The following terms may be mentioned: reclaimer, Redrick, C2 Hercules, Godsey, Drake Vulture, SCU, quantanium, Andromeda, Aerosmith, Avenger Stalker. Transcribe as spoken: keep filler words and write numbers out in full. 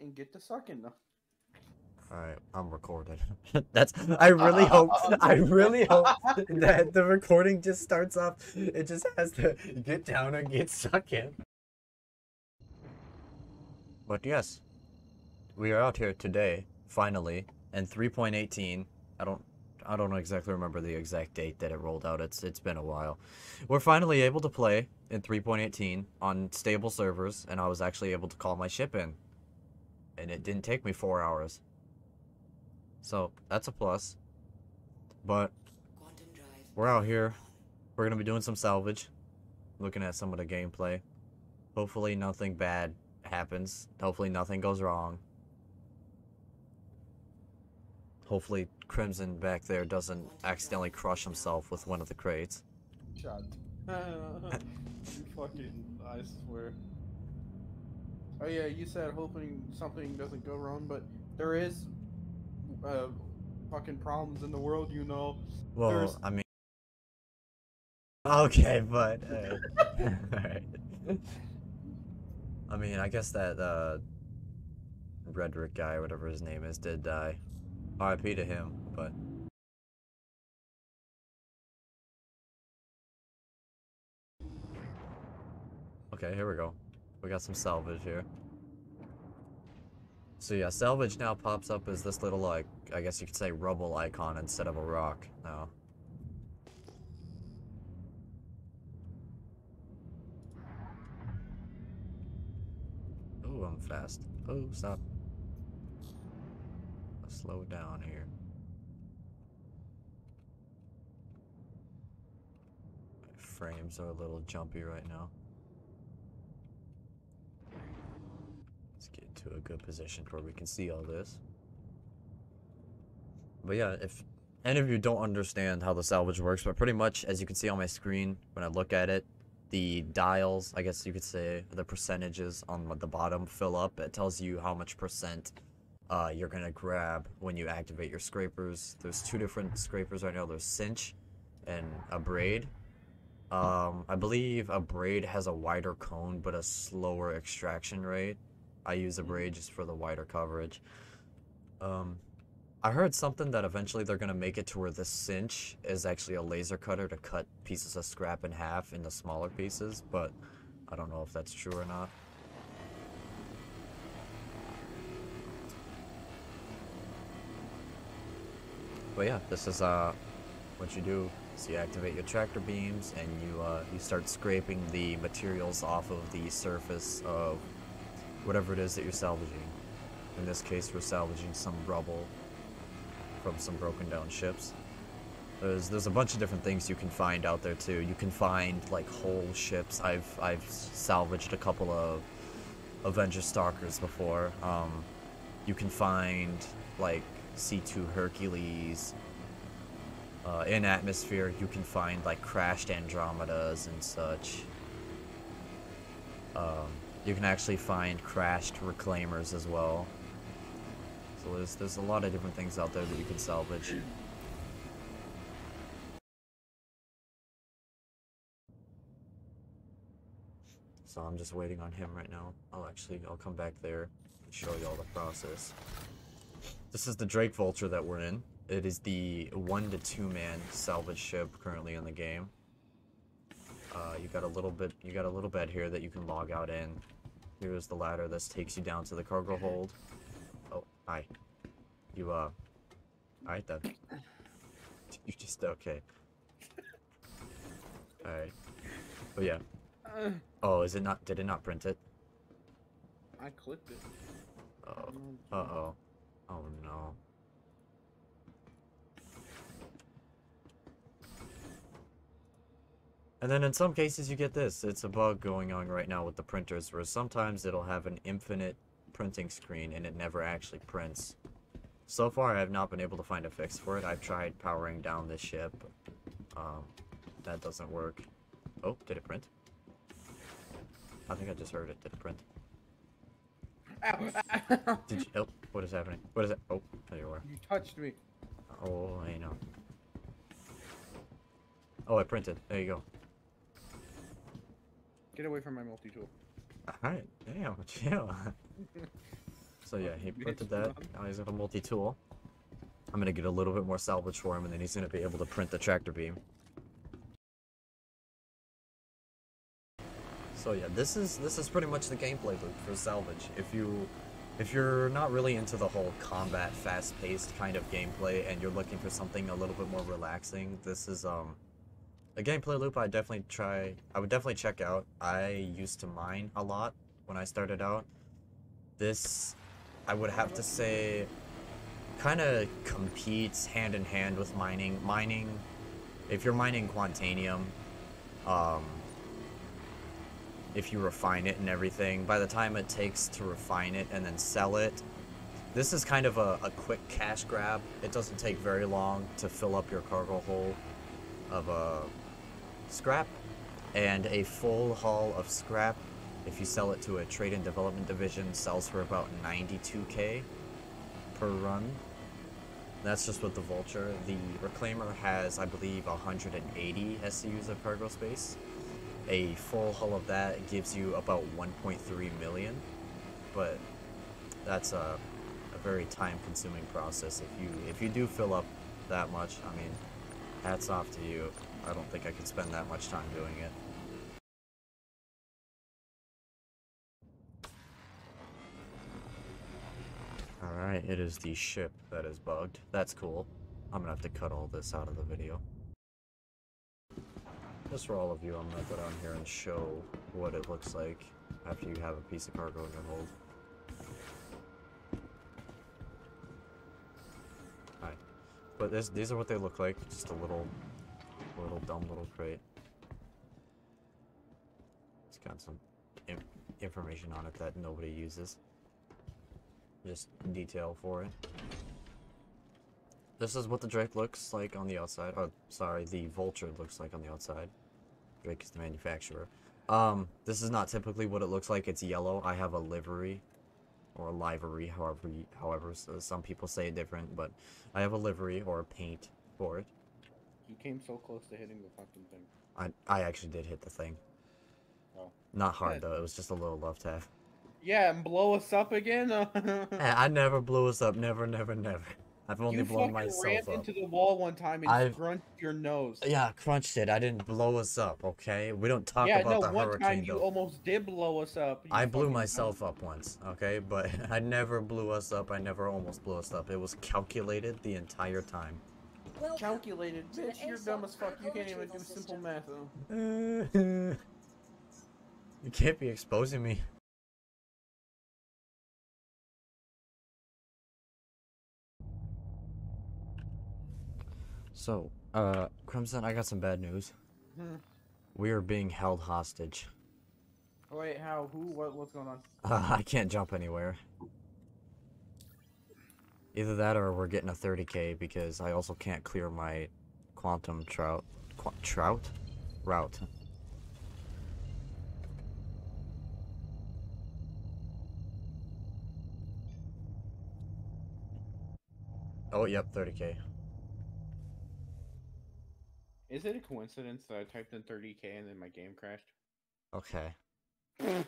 and get to sucking them. Alright, I'm recorded. That's I really uh, hope uh, I really hope that the recording just starts off. It just has to get down and get sucking. But yes, we are out here today, finally, and three point eighteen. I don't I don't exactly remember the exact date that it rolled out. It's it's been a while. We're finally able to play in three point eighteen on stable servers, and I was actually able to call my ship in. And it didn't take me four hours. So, that's a plus. But, we're out here. We're going to be doing some salvage. Looking at some of the gameplay. Hopefully nothing bad happens. Hopefully nothing goes wrong. Hopefully Crimson back there doesn't accidentally crush himself with one of the crates. Shut. Fucking, I swear. Oh yeah, you said hoping something doesn't go wrong, but there is... Uh, fucking problems in the world, you know. Well, There's... I mean, okay, but uh, all right. I mean, I guess that uh, Redrick guy, or whatever his name is, did die. R I P to him, but okay, here we go. We got some salvage here. So yeah, salvage now pops up as this little, like, I guess you could say rubble icon instead of a rock now. Ooh, I'm fast. Oh, stop. Let's slow down here. My frames are a little jumpy right now. To a good position where we can see all this. But yeah, if any of you don't understand how the salvage works, but pretty much as you can see on my screen when I look at it, the dials, I guess you could say, the percentages on the bottom fill up. It tells you how much percent uh, you're gonna grab when you activate your scrapers. There's two different scrapers right now. There's cinch and a braid. Um, I believe a braid has a wider cone but a slower extraction rate. I use a braid just for the wider coverage. Um, I heard something that eventually they're going to make it to where the cinch is actually a laser cutter to cut pieces of scrap in half into smaller pieces, but I don't know if that's true or not. But yeah, this is uh, what you do. So you activate your tractor beams and you, uh, you start scraping the materials off of the surface of whatever it is that you're salvaging. In this case, we're salvaging some rubble from some broken down ships. There's there's a bunch of different things you can find out there too. You can find like whole ships. I've I've salvaged a couple of Avenger Stalkers before. Um, you can find like C two Hercules uh, in atmosphere. You can find like crashed Andromedas and such. Um, You can actually find crashed reclaimers as well. So there's, there's a lot of different things out there that you can salvage. So I'm just waiting on him right now. I'll actually, I'll come back there and show you all the process. This is the Drake Vulture that we're in. It is the one to two man salvage ship currently in the game. Uh, you got a little bit, you got a little bed here that you can log out in. Here's the ladder that takes you down to the cargo hold. Oh, hi. You, uh... Alright then. You just, okay. Alright. But yeah. Oh, is it not, did it not print it? I clicked it. Oh. Uh-oh. Oh no. And then in some cases you get this. It's a bug going on right now with the printers where sometimes it'll have an infinite printing screen and it never actually prints. So far I have not been able to find a fix for it. I've tried powering down this ship. Um, that doesn't work. Oh, did it print? I think I just heard it. Did it print? Ow. Did you? Oh, what is happening? What is it? Oh, there you are. You touched me. Oh, I know. Oh, it printed. There you go. Get away from my multi-tool. Alright, damn, chill. So yeah, he printed that. Now he's got a multi-tool. I'm gonna get a little bit more salvage for him, and then he's gonna be able to print the tractor beam. So yeah, this is this is pretty much the gameplay loop for salvage. If you if you're not really into the whole combat, fast-paced kind of gameplay, and you're looking for something a little bit more relaxing, this is um a gameplay loop I definitely try. I would definitely check out. I used to mine a lot when I started out. This, I would have to say, kind of competes hand in hand with mining. Mining, if you're mining quantanium, um, if you refine it and everything, by the time it takes to refine it and then sell it, this is kind of a, a quick cash grab. It doesn't take very long to fill up your cargo hole of uh, scrap, and a full haul of scrap, if you sell it to a trade and development division, sells for about ninety-two K per run. That's just with the Vulture. The Reclaimer has, I believe, one hundred eighty S C Us of cargo space. A full hull of that gives you about one point three million, but that's a, a very time-consuming process. If you if you do fill up that much, I mean, hats off to you. I don't think I could spend that much time doing it. Alright, it is the ship that is bugged. That's cool. I'm gonna have to cut all this out of the video. Just for all of you, I'm gonna go down here and show what it looks like after you have a piece of cargo in your hold. Alright. But this, these are what they look like. Just a little, little dumb little crate. It's got some in information on it that nobody uses. Just detail for it. This is what the Drake looks like on the outside. Oh, sorry, the Vulture looks like on the outside. Drake is the manufacturer. Um, this is not typically what it looks like. It's yellow. I have a livery, or a livery, however, however so some people say it different, but I have a livery or a paint for it. You came so close to hitting the fucking thing. I I actually did hit the thing. Oh. Not hard though. It was just a little left half. Yeah, and blow us up again? I never blew us up. Never, never, never. I've only you blown myself up. You fucking ran into the wall one time and I've... crunched your nose. Yeah, crunched it. I didn't blow us up, okay? We don't talk yeah, about no, the hurricane, Yeah, no, one time though. You almost did blow us up. You I blew myself up once, okay? But I never blew us up. I never almost blew us up. It was calculated the entire time. Well, calculated? Bitch, you're dumb as fuck. You can't even do simple math, though. You can't be exposing me. So, uh, Crimson, I got some bad news. Hmm. We are being held hostage. Wait, how? Who? What? What's going on? Uh, I can't jump anywhere. Either that or we're getting a thirty K because I also can't clear my quantum trout... Qu trout? Route. Oh, yep, thirty K. Is it a coincidence that I typed in thirty K and then my game crashed? Okay.